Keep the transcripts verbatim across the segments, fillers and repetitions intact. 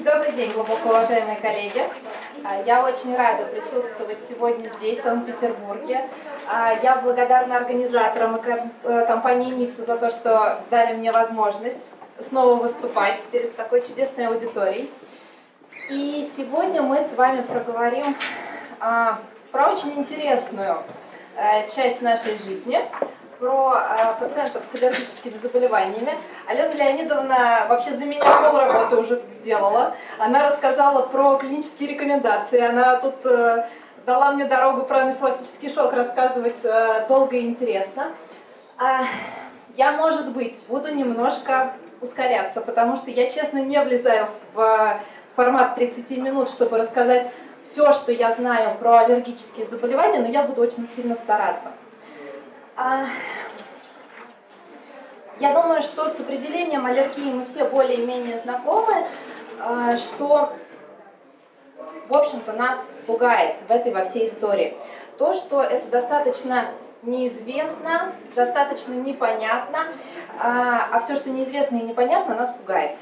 Добрый день, глубоко уважаемые коллеги. Я очень рада присутствовать сегодня здесь, в Санкт-Петербурге. Я благодарна организаторам и компании НИПС за то, что дали мне возможность снова выступать перед такой чудесной аудиторией. И сегодня мы с вами проговорим про очень интересную часть нашей жизни, про пациентов с аллергическими заболеваниями. Алена Леонидовна вообще за меня пол работы уже сделала. Она рассказала про клинические рекомендации. Она тут э, дала мне дорогу про анафилактический шок рассказывать э, долго и интересно. А я, может быть, буду немножко ускоряться, потому что я, честно, не влезаю в формат тридцати минут, чтобы рассказать все, что я знаю про аллергические заболевания, но я буду очень сильно стараться. Я думаю, что с определением аллергии мы все более-менее знакомы, что, в общем-то, нас пугает в этой во всей истории. То, что это достаточно неизвестно, достаточно непонятно, а все, что неизвестно и непонятно, нас пугает.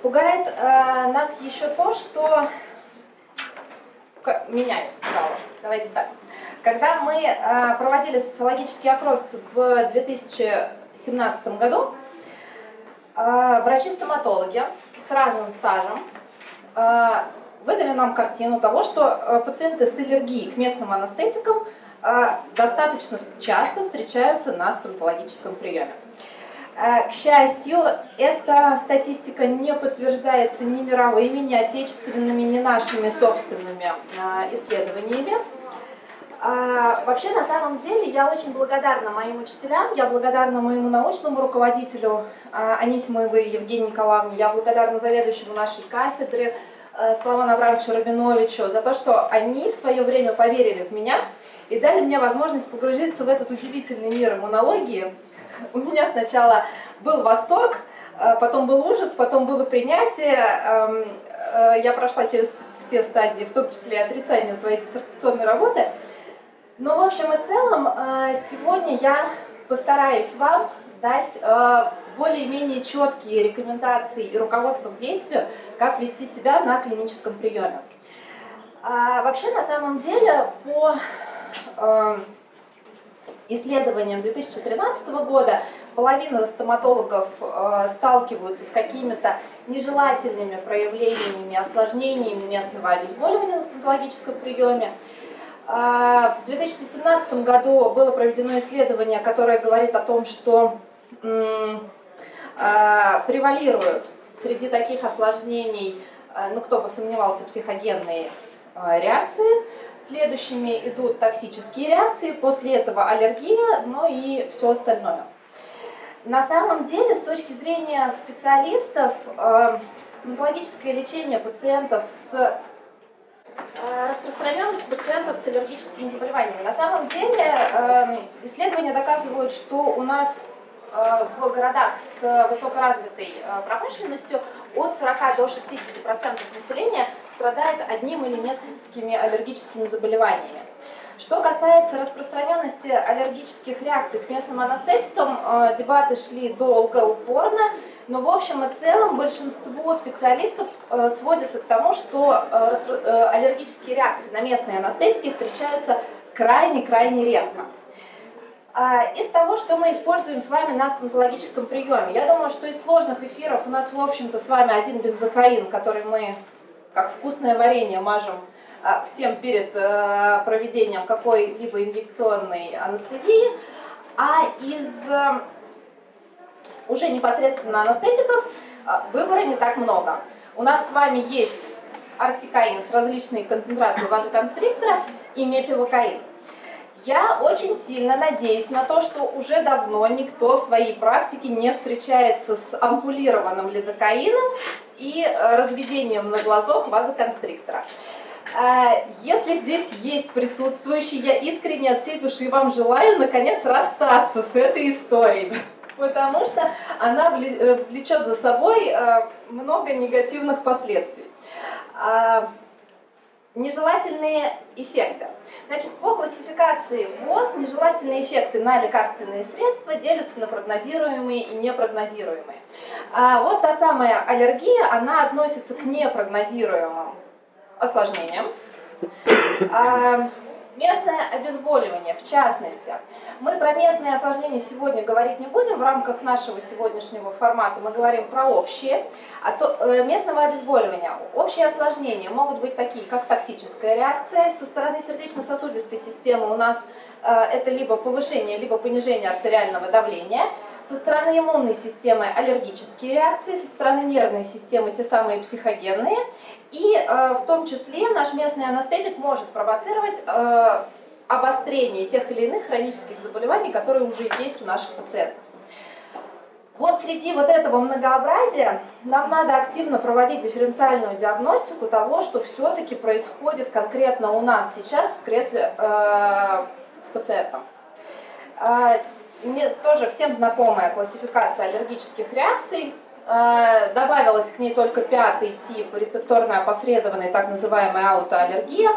Пугает нас еще то, что... Меня испугало. Давайте так. Когда мы э, проводили социологический опрос в две тысячи семнадцатом году, э, врачи-стоматологи с разным стажем э, выдали нам картину того, что э, пациенты с аллергией к местным анестетикам э, достаточно часто встречаются на стоматологическом приеме. Э, к счастью, эта статистика не подтверждается ни мировыми, ни отечественными, ни нашими собственными э, исследованиями. А, вообще, на самом деле, я очень благодарна моим учителям, я благодарна моему научному руководителю а, Анисимовой Евгении Николаевне, я благодарна заведующему нашей кафедры а, Соловьеву Абрамовичу Рабиновичу за то, что они в свое время поверили в меня и дали мне возможность погрузиться в этот удивительный мир иммунологии. У меня сначала был восторг, а, потом был ужас, потом было принятие. А, а, я прошла через все стадии, в том числе и отрицание своей диссертационной работы. Но, в общем и целом, сегодня я постараюсь вам дать более-менее четкие рекомендации и руководство к действию, как вести себя на клиническом приеме. Вообще, на самом деле, по исследованиям две тысячи тринадцатого года половина стоматологов сталкиваются с какими-то нежелательными проявлениями, осложнениями местного обезболивания на стоматологическом приеме. В две тысячи семнадцатом году было проведено исследование, которое говорит о том, что превалируют среди таких осложнений, ну кто бы сомневался, психогенные реакции. Следующими идут токсические реакции, после этого аллергия, ну и все остальное. На самом деле, с точки зрения специалистов, стоматологическое лечение пациентов с распространенность пациентов с аллергическими заболеваниями. На самом деле исследования доказывают, что у нас в городах с высокоразвитой промышленностью от сорока до шестидесяти процентов населения страдает одним или несколькими аллергическими заболеваниями. Что касается распространенности аллергических реакций к местным анестетикам, дебаты шли долго, упорно, но в общем и целом большинство специалистов сводится к тому, что аллергические реакции на местные анестетики встречаются крайне-крайне редко. Из того, что мы используем с вами на стоматологическом приеме, я думаю, что из сложных эфиров у нас в общем-то с вами один бензокаин, который мы как вкусное варенье мажем всем перед проведением какой-либо инъекционной анестезии, а из уже непосредственно анестетиков выбора не так много. У нас с вами есть артикаин с различной концентрацией вазоконстриктора и мепивокаин. Я очень сильно надеюсь на то, что уже давно никто в своей практике не встречается с ампулированным лидокаином и разведением на глазок вазоконстриктора. Если здесь есть присутствующие, я искренне от всей души вам желаю, наконец, расстаться с этой историей, потому что она влечет за собой много негативных последствий. Нежелательные эффекты. Значит, по классификации ВОЗ нежелательные эффекты на лекарственные средства делятся на прогнозируемые и непрогнозируемые. А вот та самая аллергия, она относится к непрогнозируемым осложнениям. А местное обезболивание, в частности. Мы про местные осложнения сегодня говорить не будем. В рамках нашего сегодняшнего формата мы говорим про общие. А то, местного обезболивания. Общие осложнения могут быть такие, как токсическая реакция. Со стороны сердечно-сосудистой системы у нас э, это либо повышение, либо понижение артериального давления. Со стороны иммунной системы аллергические реакции, со стороны нервной системы те самые психогенные. И э, в том числе наш местный анестетик может провоцировать э, обострение тех или иных хронических заболеваний, которые уже есть у наших пациентов. Вот среди вот этого многообразия нам надо активно проводить дифференциальную диагностику того, что все-таки происходит конкретно у нас сейчас в кресле э, с пациентом. Э, мне тоже всем знакомая классификация аллергических реакций. Добавилась к ней только пятый тип, рецепторно опосредованная, так называемая аутоаллергия.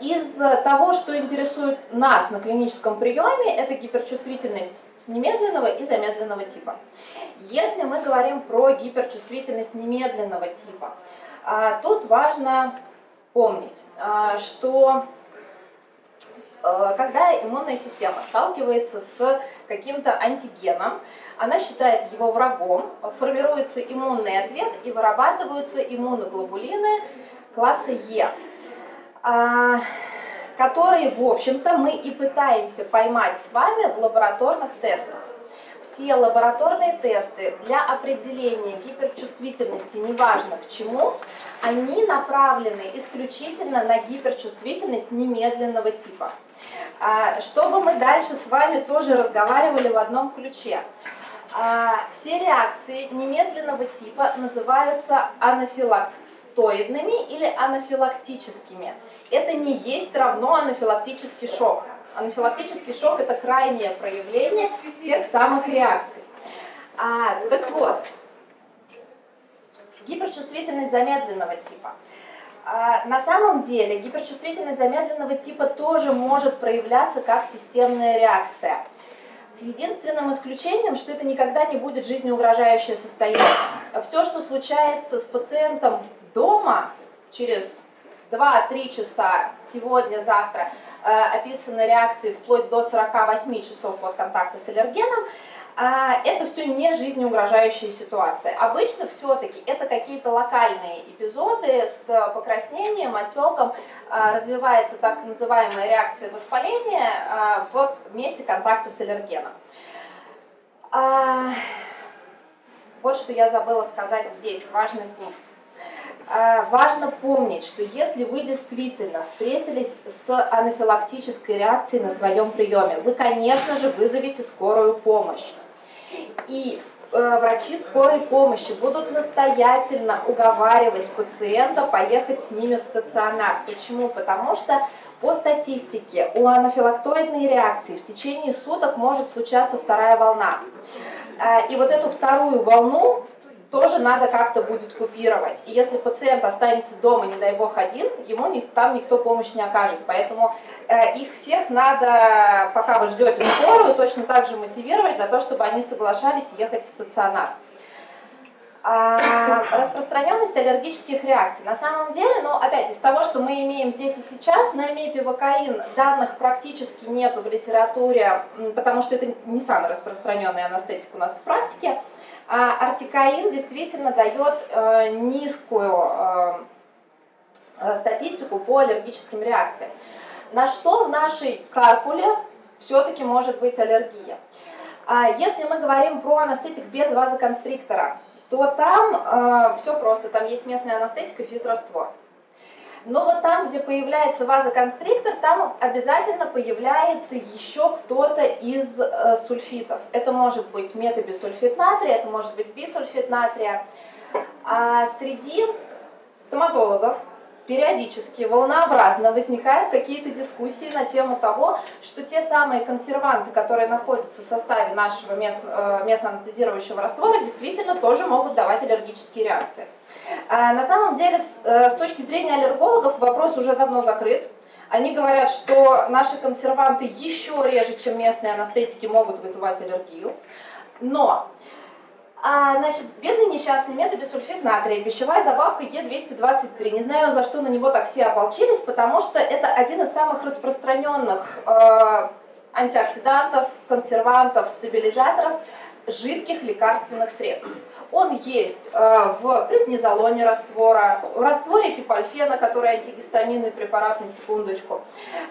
Из того, что интересует нас на клиническом приеме, это гиперчувствительность немедленного и замедленного типа. Если мы говорим про гиперчувствительность немедленного типа, тут важно помнить, что когда иммунная система сталкивается с каким-то антигеном, она считает его врагом, формируется иммунный ответ и вырабатываются иммуноглобулины класса Е, которые, в общем-то, мы и пытаемся поймать с вами в лабораторных тестах. Все лабораторные тесты для определения гиперчувствительности, неважно к чему, они направлены исключительно на гиперчувствительность немедленного типа. Чтобы мы дальше с вами тоже разговаривали в одном ключе. Все реакции немедленного типа называются анафилактоидными или анафилактическими. Это не есть равно анафилактический шок. Анафилактический шок – это крайнее проявление тех самых реакций. А, так вот, гиперчувствительность замедленного типа. А, на самом деле гиперчувствительность замедленного типа тоже может проявляться как системная реакция. С единственным исключением, что это никогда не будет жизнеугрожающее состояние. Все, что случается с пациентом дома через два-три часа, сегодня, завтра, описаны реакции вплоть до сорока восьми часов от контакта с аллергеном, это все не жизнеугрожающие ситуации. Обычно все-таки это какие-то локальные эпизоды с покраснением, отеком, развивается так называемая реакция воспаления в месте контакта с аллергеном. Вот что я забыла сказать здесь, важный пункт. Важно помнить, что если вы действительно встретились с анафилактической реакцией на своем приеме, вы, конечно же, вызовете скорую помощь. И врачи скорой помощи будут настоятельно уговаривать пациента поехать с ними в стационар. Почему? Потому что по статистике у анафилактоидной реакции в течение суток может случаться вторая волна. И вот эту вторую волну тоже надо как-то будет купировать. И если пациент останется дома, не дай бог, один, ему не, там никто помощь не окажет. Поэтому э, их всех надо, пока вы ждете скорую, точно так же мотивировать на то, чтобы они соглашались ехать в стационар. А, распространенность аллергических реакций. На самом деле, ну, опять, из того, что мы имеем здесь и сейчас, на мепивокаин данных практически нету в литературе, потому что это не самый распространенный анестетик у нас в практике. А артикаин действительно дает э, низкую э, статистику по аллергическим реакциям. На что в нашей каркуле все-таки может быть аллергия? А если мы говорим про анестетик без вазоконстриктора, то там э, все просто, там есть местный анестетик и физраствор. Но вот там, где появляется вазоконстриктор, там обязательно появляется еще кто-то из э, сульфитов. Это может быть метабисульфит натрия, это может быть бисульфит натрия. А среди стоматологов периодически, волнообразно возникают какие-то дискуссии на тему того, что те самые консерванты, которые находятся в составе нашего местно-анестезирующего раствора, действительно тоже могут давать аллергические реакции. На самом деле, с точки зрения аллергологов, вопрос уже давно закрыт. Они говорят, что наши консерванты еще реже, чем местные анестетики, могут вызывать аллергию. Но, а, значит, бедный несчастный метабисульфит натрия, пищевая добавка Е двести двадцать три. Не знаю, за что на него так все ополчились, потому что это один из самых распространенных э, антиоксидантов, консервантов, стабилизаторов жидких лекарственных средств. Он есть э, в преднизолоне раствора, в растворе кипальфена, который антигистаминный препарат, на секундочку.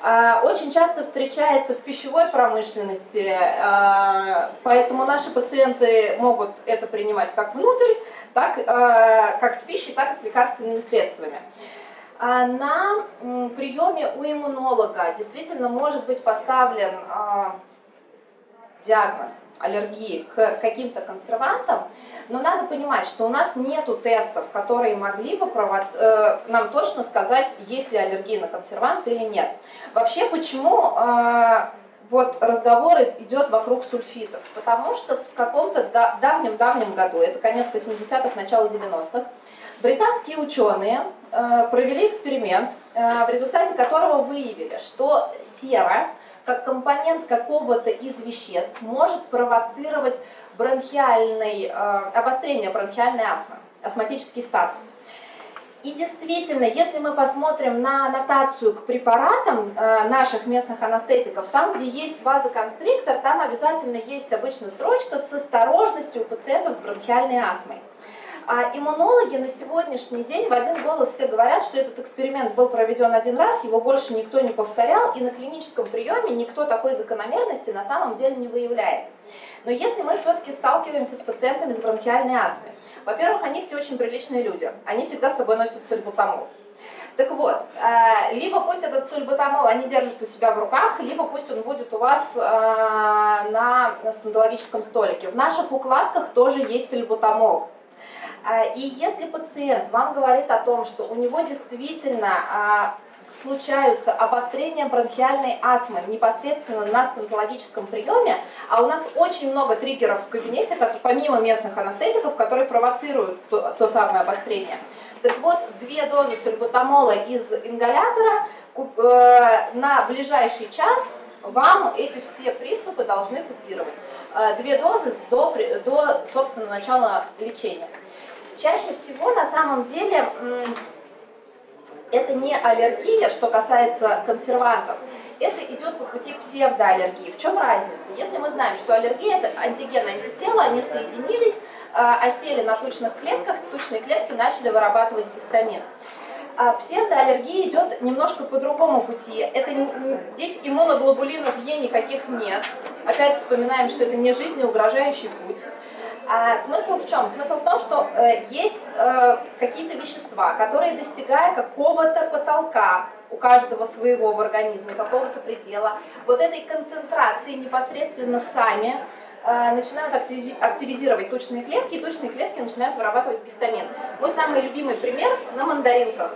Э, очень часто встречается в пищевой промышленности, э, поэтому наши пациенты могут это принимать как внутрь, так, э, как с пищей, так и с лекарственными средствами. Э, на э, приеме у иммунолога действительно может быть поставлен э, диагноз аллергии к каким-то консервантам, но надо понимать, что у нас нету тестов, которые могли бы провоци... э, нам точно сказать, есть ли аллергия на консерванты или нет. Вообще, почему э, вот разговор идет вокруг сульфитов? Потому что в каком-то давнем-давнем году, это конец восьмидесятых, начало девяностых, британские ученые э, провели эксперимент, э, в результате которого выявили, что сера, как компонент какого-то из веществ, может провоцировать бронхиальный, э, обострение бронхиальной астмы, астматический статус. И действительно, если мы посмотрим на аннотацию к препаратам э, наших местных анестетиков, там, где есть вазоконстриктор, там обязательно есть обычно строчка с осторожностью у пациентов с бронхиальной астмой. А иммунологи на сегодняшний день в один голос все говорят, что этот эксперимент был проведен один раз, его больше никто не повторял, и на клиническом приеме никто такой закономерности на самом деле не выявляет. Но если мы все-таки сталкиваемся с пациентами с бронхиальной астмой, во-первых, они все очень приличные люди, они всегда с собой носят сальбутамол. Так вот, либо пусть этот сульбутамол они держат у себя в руках, либо пусть он будет у вас на стоматологическом столике. В наших укладках тоже есть сульбутамол. И если пациент вам говорит о том, что у него действительно случаются обострения бронхиальной астмы непосредственно на стоматологическом приеме, а у нас очень много триггеров в кабинете, помимо местных анестетиков, которые провоцируют то, то самое обострение. Так вот, две дозы сульбутамола из ингалятора на ближайший час вам эти все приступы должны купировать. Две дозы до, до собственно, начала лечения. Чаще всего, на самом деле, это не аллергия, что касается консервантов, это идет по пути псевдоаллергии. В чем разница? Если мы знаем, что аллергия – это антиген, антитела, они соединились, осели на тучных клетках, тучные клетки начали вырабатывать гистамин. А псевдоаллергия идет немножко по другому пути. Это не, не, здесь иммуноглобулинов Е никаких нет. Опять вспоминаем, что это не жизнеугрожающий путь. А смысл в чем? Смысл в том, что э, есть э, какие-то вещества, которые, достигая какого-то потолка, у каждого своего в организме, какого-то предела, вот этой концентрации непосредственно сами начинают активизировать тучные клетки, и тучные клетки начинают вырабатывать гистамин. Мой самый любимый пример на мандаринках.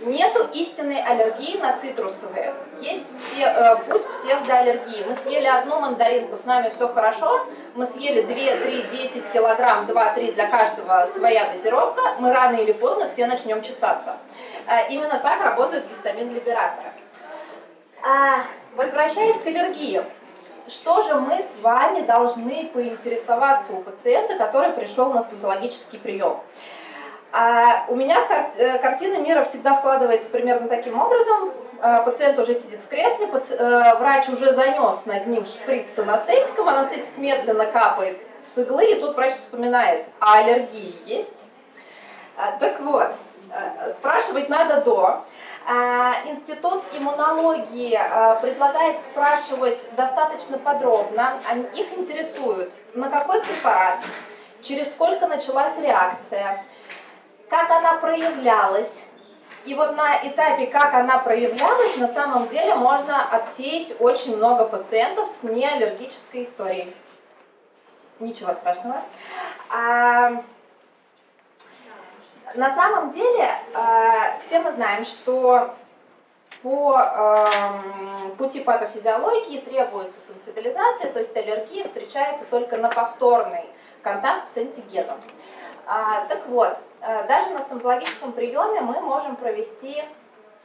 Нету истинной аллергии на цитрусовые. Есть псе, путь псевдоаллергии. Мы съели одну мандаринку, с нами все хорошо. Мы съели две, три, десять килограмм, два-три, для каждого своя дозировка. Мы рано или поздно все начнем чесаться. Именно так работают гистамин-либераторы. Возвращаясь к аллергии. Что же мы с вами должны поинтересоваться у пациента, который пришел на стоматологический прием? А у меня кар- картина мира всегда складывается примерно таким образом. А, пациент уже сидит в кресле, паци- а, врач уже занес над ним шприц с анестетиком, анестетик медленно капает с иглы, и тут врач вспоминает, а аллергии есть? А, так вот, а, спрашивать надо до. Институт иммунологии предлагает спрашивать достаточно подробно, их интересует, на какой препарат, через сколько началась реакция, как она проявлялась. И вот на этапе, как она проявлялась, на самом деле можно отсеять очень много пациентов с неаллергической историей. Ничего страшного. на самом деле э, все мы знаем, что по э, пути патофизиологии требуется сенсибилизация, то есть аллергия встречается только на повторный контакт с антигеном. Э, так вот, э, даже на стоматологическом приеме мы можем провести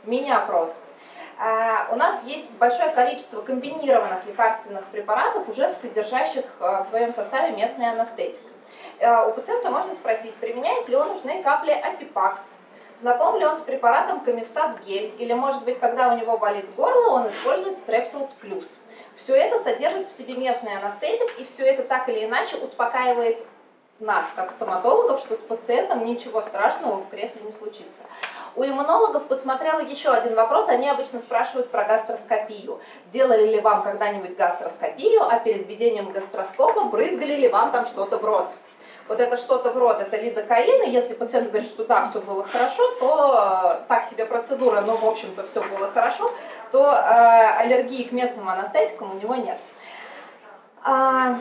мини-опрос. У нас есть большое количество комбинированных лекарственных препаратов, уже содержащих в своем составе местный анестетик. У пациента можно спросить, применяет ли он ушные капли Атипакс, знаком ли он с препаратом Комистат Гель, или, может быть, когда у него болит горло, он использует Стрепсилс Плюс. Все это содержит в себе местный анестетик, и все это так или иначе успокаивает нас, как стоматологов, что с пациентом ничего страшного в кресле не случится. У иммунологов подсмотрела еще один вопрос, они обычно спрашивают про гастроскопию. Делали ли вам когда-нибудь гастроскопию, а перед введением гастроскопа брызгали ли вам там что-то в рот? Вот это что-то в рот, это лидокаин, и если пациент говорит, что да, все было хорошо, то э, так себе процедура, но в общем-то все было хорошо, то э, аллергии к местным анестетикам у него нет. А,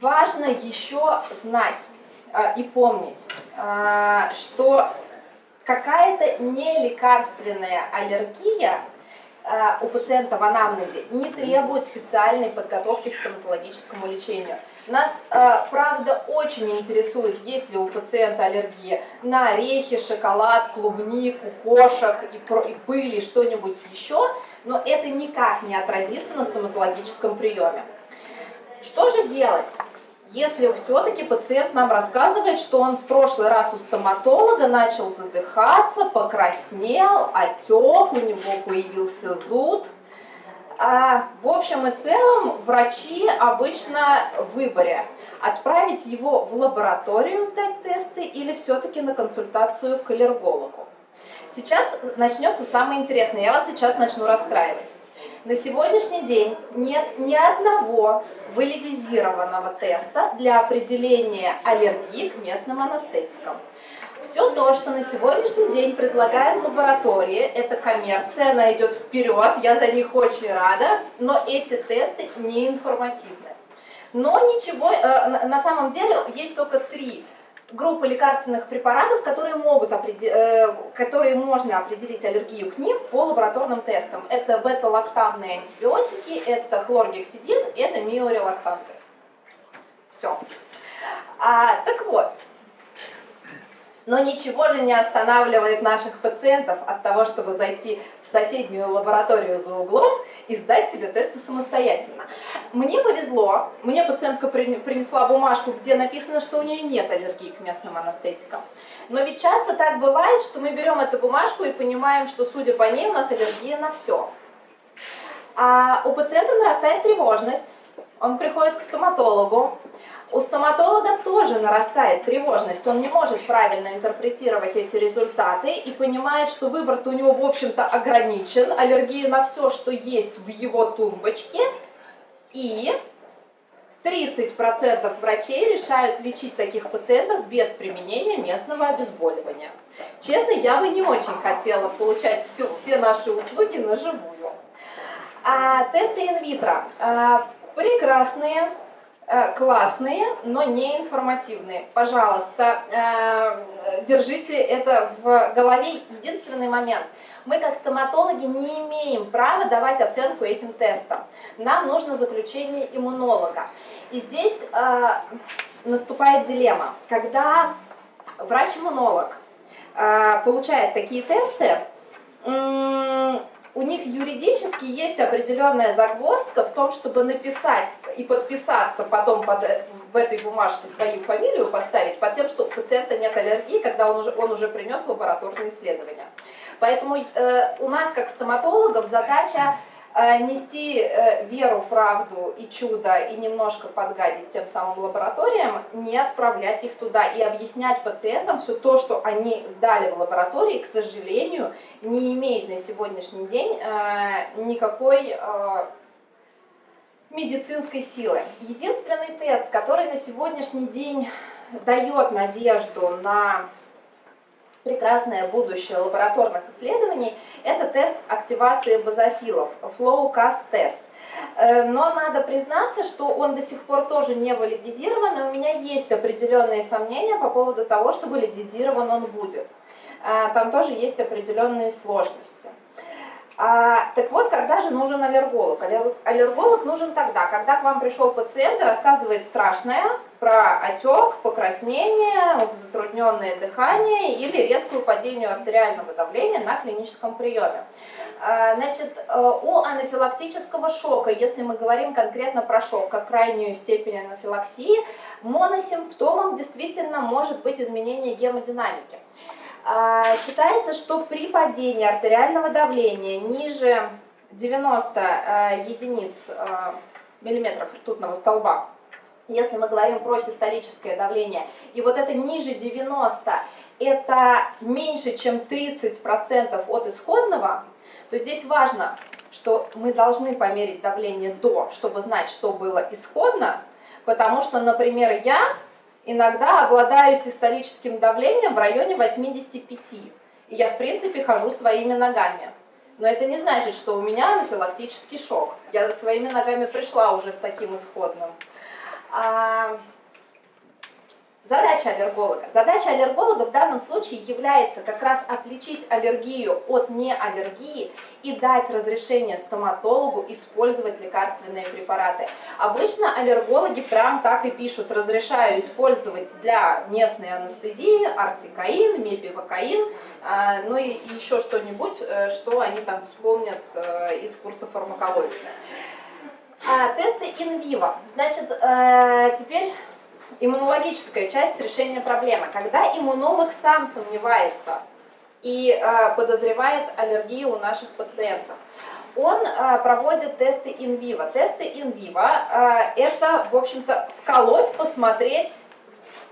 важно еще знать э, и помнить, э, что какая-то нелекарственная аллергия э, у пациента в анамнезе не требует специальной подготовки к стоматологическому лечению. Нас, э, правда, очень интересует, есть ли у пациента аллергия на орехи, шоколад, клубнику, кошек и, про, и пыли, что-нибудь еще, но это никак не отразится на стоматологическом приеме. Что же делать? Если все-таки пациент нам рассказывает, что он в прошлый раз у стоматолога начал задыхаться, покраснел, отек, у него появился зуд. А в общем и целом врачи обычно в выборе, отправить его в лабораторию сдать тесты или все-таки на консультацию к аллергологу. Сейчас начнется самое интересное, я вас сейчас начну расстраивать. На сегодняшний день нет ни одного валидизированного теста для определения аллергии к местным анестетикам. Все то, что на сегодняшний день предлагают лаборатории, это коммерция, она идет вперед, я за них очень рада, но эти тесты не информативны. Но ничего, на самом деле есть только три группы лекарственных препаратов, которые, могут определ... которые можно определить аллергию к ним по лабораторным тестам. Это бета-лактамные антибиотики, это хлоргексидин, это миорелаксанты. Все. А, так вот. Но ничего же не останавливает наших пациентов от того, чтобы зайти в соседнюю лабораторию за углом и сдать себе тесты самостоятельно. Мне повезло, мне пациентка принесла бумажку, где написано, что у нее нет аллергии к местным анестетикам. Но ведь часто так бывает, что мы берем эту бумажку и понимаем, что, судя по ней, у нас аллергия на все. А у пациента нарастает тревожность, он приходит к стоматологу. У стоматолога тоже нарастает тревожность, он не может правильно интерпретировать эти результаты и понимает, что выбор-то у него, в общем-то, ограничен, аллергия на все, что есть в его тумбочке, и тридцать процентов врачей решают лечить таких пациентов без применения местного обезболивания. Честно, я бы не очень хотела получать все, все наши услуги наживую. А, тесты инвитро а, прекрасные, классные, но не информативные. Пожалуйста, держите это в голове. Единственный момент. Мы, как стоматологи, не имеем права давать оценку этим тестам. Нам нужно заключение иммунолога. И здесь наступает дилемма. Когда врач-иммунолог получает такие тесты, у них юридически есть определенная загвоздка в том, чтобы написать и подписаться потом под, в этой бумажке свою фамилию поставить, под тем, что у пациента нет аллергии, когда он уже, он уже принес лабораторные исследования. Поэтому э, у нас, как стоматологов, задача э, нести э, веру, правду и чудо, и немножко подгадить тем самым лабораториям, не отправлять их туда и объяснять пациентам все то, что они сдали в лаборатории, к сожалению, не имеет на сегодняшний день э, никакой э, медицинской силы. Единственный тест, который на сегодняшний день дает надежду на прекрасное будущее лабораторных исследований – это тест активации базофилов, flow-cast тест. Но надо признаться, что он до сих пор тоже не валидизирован, и у меня есть определенные сомнения по поводу того, что валидизирован он будет. Там тоже есть определенные сложности. А, так вот, когда же нужен аллерголог? Аллерголог нужен тогда, когда к вам пришел пациент и рассказывает страшное про отек, покраснение, затрудненное дыхание или резкую падение артериального давления на клиническом приеме. А, значит, у анафилактического шока, если мы говорим конкретно про шок, как крайнюю степень анафилаксии, моносимптомом действительно может быть изменение гемодинамики. Считается, что при падении артериального давления ниже девяноста единиц миллиметров ртутного столба, если мы говорим про систолическое давление, и вот это ниже девяноста, это меньше, чем тридцать процентов от исходного, то здесь важно, что мы должны померить давление до, чтобы знать, что было исходно, потому что, например, я... иногда обладаю систолическим давлением в районе восьмидесяти пяти, и я, в принципе, хожу своими ногами. Но это не значит, что у меня анафилактический шок. Я своими ногами пришла уже с таким исходным. А... Задача аллерголога. Задача аллерголога в данном случае является как раз отличить аллергию от неаллергии и дать разрешение стоматологу использовать лекарственные препараты. Обычно аллергологи прям так и пишут: разрешаю использовать для местной анестезии артикаин, мепивокаин, ну и еще что-нибудь, что они там вспомнят из курса фармакологии. Тесты инвиво. Значит, теперь... иммунологическая часть решения проблемы. Когда иммунолог сам сомневается и э, подозревает аллергию у наших пациентов, он э, проводит тесты инвиво. Тесты инвиво э, это, в общем-то, вколоть, посмотреть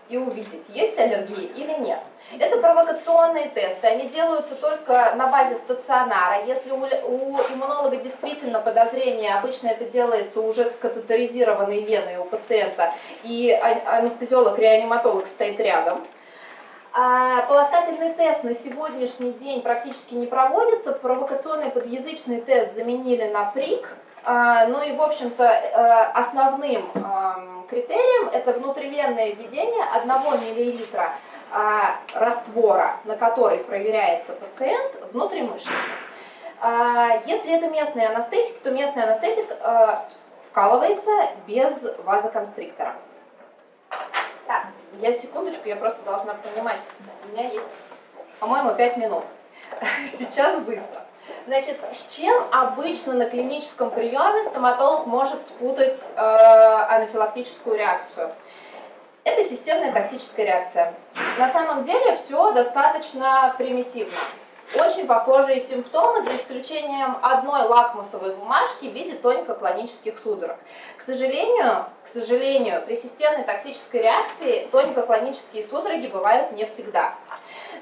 и увидеть, есть аллергия или нет. Это провокационные тесты, они делаются только на базе стационара. Если у, у иммунолога действительно подозрение, обычно это делается уже с катетеризированной веной у пациента, и анестезиолог-реаниматолог стоит рядом. А полоскательный тест на сегодняшний день практически не проводится, провокационный подъязычный тест заменили на прик. А, ну и, в общем-то, а, основным а, критерием это внутривенное введение одного миллилитра а, раствора, на который проверяется пациент, внутримышечно. А, если это местный анестетик, то местный анестетик а, вкалывается без вазоконстриктора. Так, я секундочку, я просто должна понимать, у меня есть, по-моему, пять минут. Сейчас быстро. Значит, с чем обычно на клиническом приеме стоматолог может спутать э, анафилактическую реакцию? Это системная токсическая реакция. На самом деле все достаточно примитивно. Очень похожие симптомы, за исключением одной лакмусовой бумажки в виде тонико-клонических судорог. К сожалению, к сожалению, при системной токсической реакции тонико-клонические судороги бывают не всегда.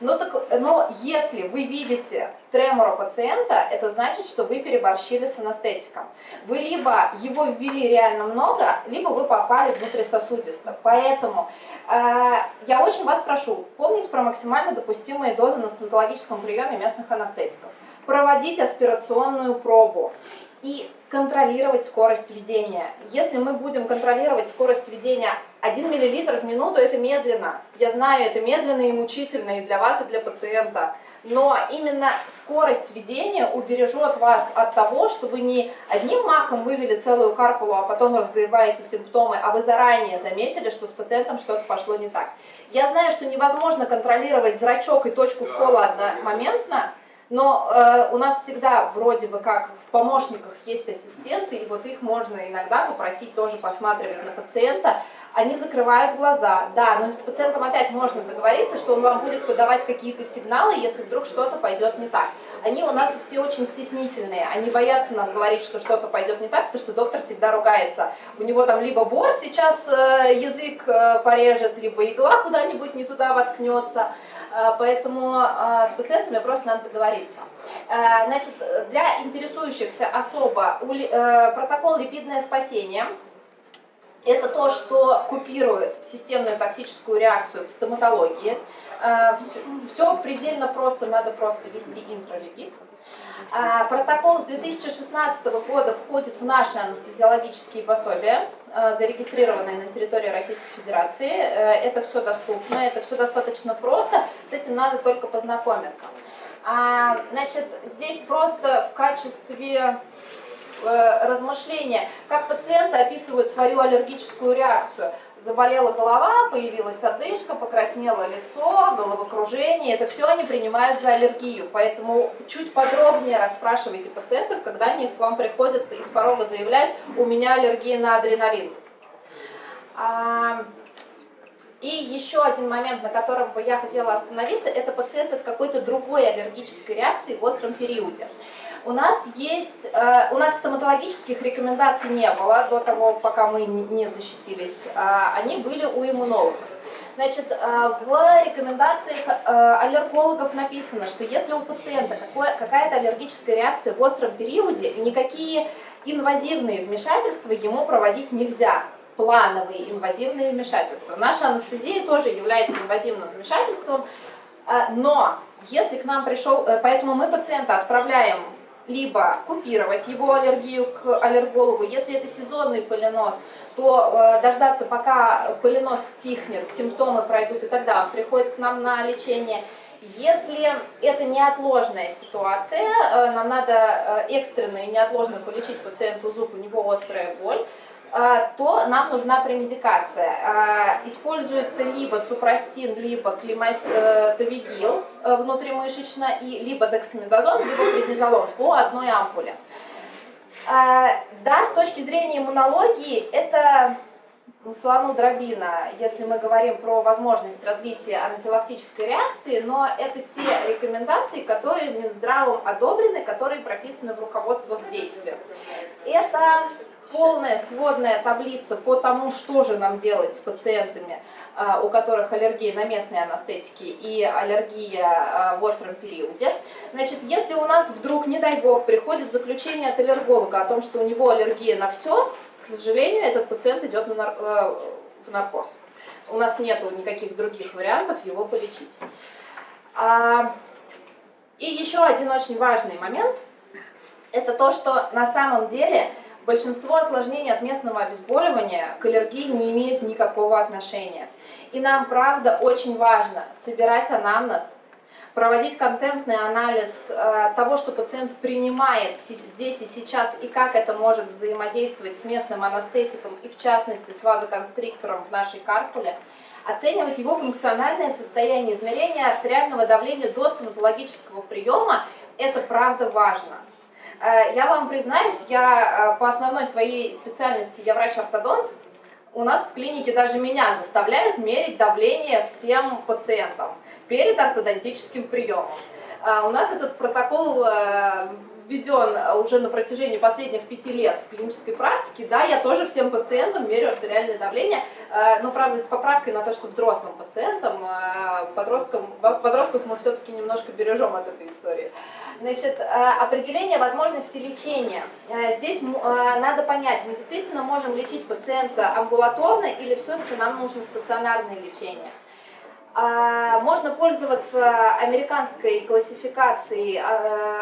Но, так, но если вы видите тремору пациента, это значит, что вы переборщили с анестетиком. Вы либо его ввели реально много, либо вы попали внутрисосудисто. Поэтому э, я очень вас прошу помнить про максимально допустимые дозы на стоматологическом приеме местных анестетиков. Проводить аспирационную пробу и контролировать скорость введения. Если мы будем контролировать скорость введения один миллилитр в минуту, это медленно. Я знаю, это медленно и мучительно и для вас, и для пациента. Но именно скорость введения убережет вас от того, что вы не одним махом вывели целую карпулу, а потом разгребаете симптомы, а вы заранее заметили, что с пациентом что-то пошло не так. Я знаю, что невозможно контролировать зрачок и точку вкола одномоментно, но э, у нас всегда вроде бы как в помощниках есть ассистенты, и вот их можно иногда попросить тоже посматривать на пациента. Они закрывают глаза, да, но с пациентом опять можно договориться, что он вам будет подавать какие-то сигналы, если вдруг что-то пойдет не так. Они у нас все очень стеснительные, они боятся нам говорить, что что-то пойдет не так, потому что доктор всегда ругается. У него там либо бор сейчас э, язык э, порежет, либо игла куда-нибудь не туда воткнется. Поэтому с пациентами просто надо договориться. Значит, для интересующихся особо протокол липидное спасение. Это то, что купирует системную токсическую реакцию в стоматологии. Все предельно просто, надо просто ввести интралипид. Протокол с две тысячи шестнадцатого года входит в наши анестезиологические пособия, зарегистрированные на территории Российской Федерации. Это все доступно, это все достаточно просто, с этим надо только познакомиться. Значит, здесь просто в качестве размышления, как пациенты описывают свою аллергическую реакцию. Заболела голова, появилась одышка, покраснело лицо, головокружение. Это все они принимают за аллергию. Поэтому чуть подробнее расспрашивайте пациентов, когда они к вам приходят и с порога заявляют: у меня аллергия на адреналин. И еще один момент, на котором бы я хотела остановиться, это пациенты с какой-то другой аллергической реакцией в остром периоде. У нас есть, у нас стоматологических рекомендаций не было до того, пока мы не защитились, они были у иммунологов. Значит, в рекомендациях аллергологов написано, что если у пациента какая-то аллергическая реакция в остром периоде, никакие инвазивные вмешательства ему проводить нельзя. Плановые инвазивные вмешательства. Наша анестезия тоже является инвазивным вмешательством, но если к нам пришел, поэтому мы пациента отправляем либо купировать его аллергию к аллергологу, если это сезонный полинос, то э, дождаться, пока полинос стихнет, симптомы пройдут, и тогда он приходит к нам на лечение. Если это неотложная ситуация, э, нам надо э, экстренно и неотложно полечить пациенту зуб, у него острая боль, э, то нам нужна премедикация. Э, используется либо супрастин, либо климастовигил э, внутримышечно, и либо дексамедозон, либо преднизолон по одной ампуле. Э, да, с точки зрения иммунологии, это... слону дробина, если мы говорим про возможность развития анафилактической реакции, но это те рекомендации, которые Минздравом одобрены, которые прописаны в руководствах к действию. Это полная сводная таблица по тому, что же нам делать с пациентами, у которых аллергия на местные анестетики и аллергия в остром периоде. Значит, если у нас вдруг, не дай бог, приходит заключение от аллерголога о том, что у него аллергия на все, к сожалению, этот пациент идет на нар... в наркоз. У нас нет никаких других вариантов его полечить. И еще один очень важный момент, это то, что на самом деле большинство осложнений от местного обезболивания к аллергии не имеет никакого отношения. И нам, правда, очень важно собирать анамнез, проводить контентный анализ э, того, что пациент принимает здесь и сейчас, и как это может взаимодействовать с местным анестетиком, и в частности с вазоконстриктором в нашей карпуле, оценивать его функциональное состояние, измерения артериального давления до стоматологического приема, это правда важно. Э, я вам признаюсь, я э, по основной своей специальности, я врач-ортодонт, у нас в клинике даже меня заставляют мерить давление всем пациентам перед ортодонтическим приемом. У нас этот протокол введен уже на протяжении последних пяти лет в клинической практике. Да, я тоже всем пациентам мерю артериальное давление, но, правда, с поправкой на то, что взрослым пациентам, подросткам, подростков мы все-таки немножко бережем от этой истории. Значит, определение возможности лечения. Здесь надо понять, мы действительно можем лечить пациента амбулаторно или все-таки нам нужно стационарное лечение. Можно пользоваться американской классификацией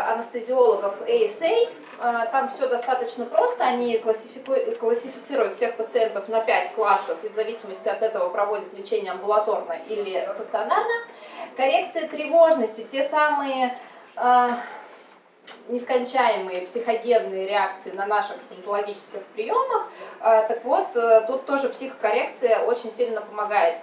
анестезиологов эй эс эй, там все достаточно просто, они классифицируют всех пациентов на пять классов и в зависимости от этого проводят лечение амбулаторно или стационарно. Коррекция тревожности, те самые нескончаемые психогенные реакции на наших стоматологических приемах. Так вот, тут тоже психокоррекция очень сильно помогает.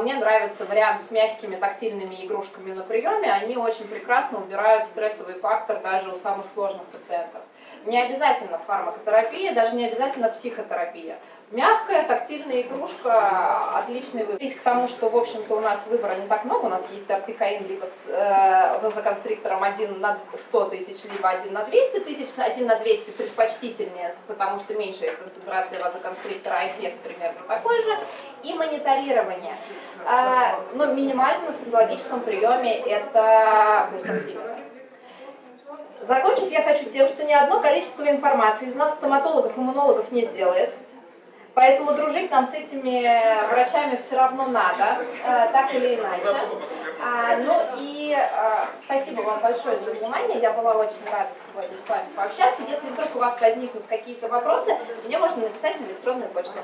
Мне нравится вариант с мягкими тактильными игрушками на приеме. Они очень прекрасно убирают стрессовый фактор даже у самых сложных пациентов. Не обязательно фармакотерапия, даже не обязательно психотерапия. Мягкая тактильная игрушка – отличный выбор. Здесь к тому, что, в общем-то, у нас выбора не так много. У нас есть ортикаин либо с э, вазоконстриктором один на сто тысяч, либо один на двести тысяч. один на двести предпочтительнее, потому что меньшая концентрация вазоконстриктора, а эффект примерно такой же. И мониторирование. Э, но минимально на стоматологическом приеме это пульсоксиметр. Закончить я хочу тем, что ни одно количество информации из нас, стоматологов, иммунологов, не сделает. Поэтому дружить нам с этими врачами все равно надо, так или иначе. Ну и спасибо вам большое за внимание. Я была очень рада сегодня с вами пообщаться. Если вдруг у вас возникнут какие-то вопросы, мне можно написать на электронную почту.